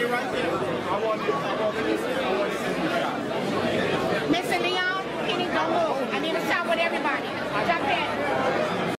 Stay right there. I want it. Mr. Leon, can you go move? I need a shot with everybody. Jump in.